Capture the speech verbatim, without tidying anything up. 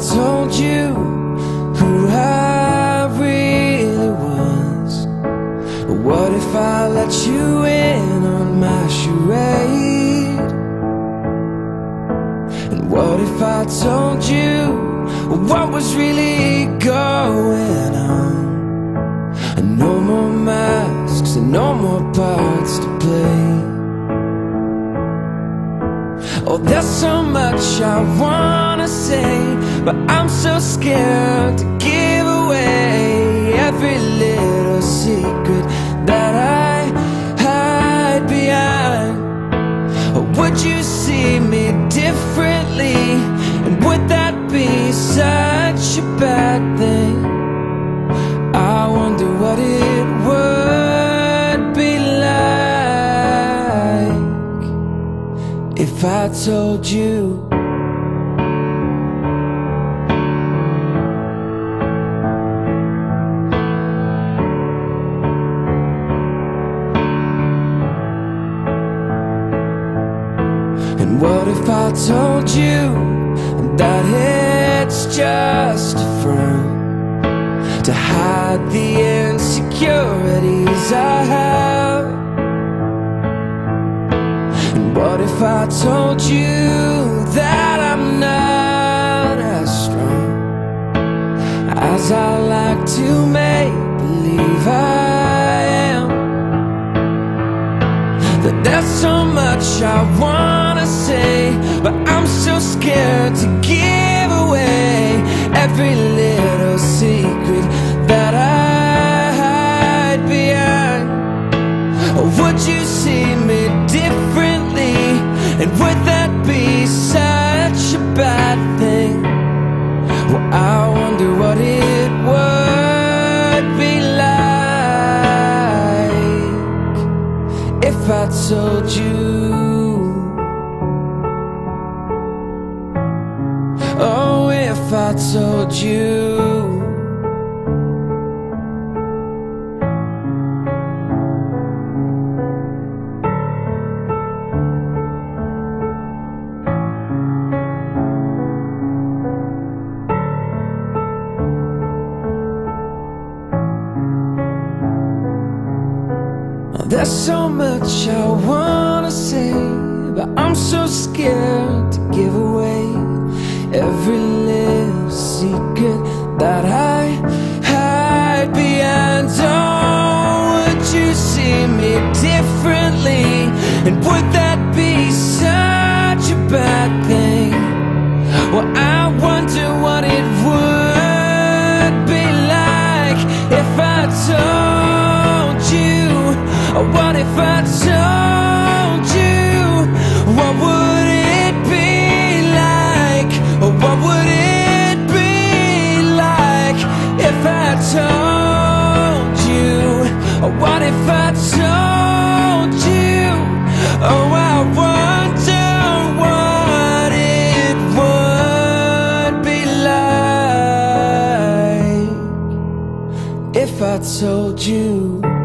told you who I really was. What if I let you in on my charade? And what if I told you what was really going on? And no more masks and no more parts to play. Oh, there's so much I wanna say, but I'm so scared to give away every little secret that I hide behind. Or would you see me differently? And would that be such a bad thing? I wonder what it would be like if I told you. And what if I told you that it's just a front to hide the insecurities I have? What if I told you that I'm not as strong as I like to make believe I am? That there's so much I wanna say, but I'm so scared to give away every little secret that I hide behind. Or would you see me differently? And would that be such a bad thing? Well, I wonder what it would be like if I told you. Oh, if I told you. There's so much I wanna say, but I'm so scared to give away every little secret that I hide behind. Oh, would you see me differently? And would that be such a bad thing? Well, I wonder what it would be like if I told you. What if I told you? What would it be like? What would it be like if I told you? What if I told you? Oh, I wonder what it would be like if I told you.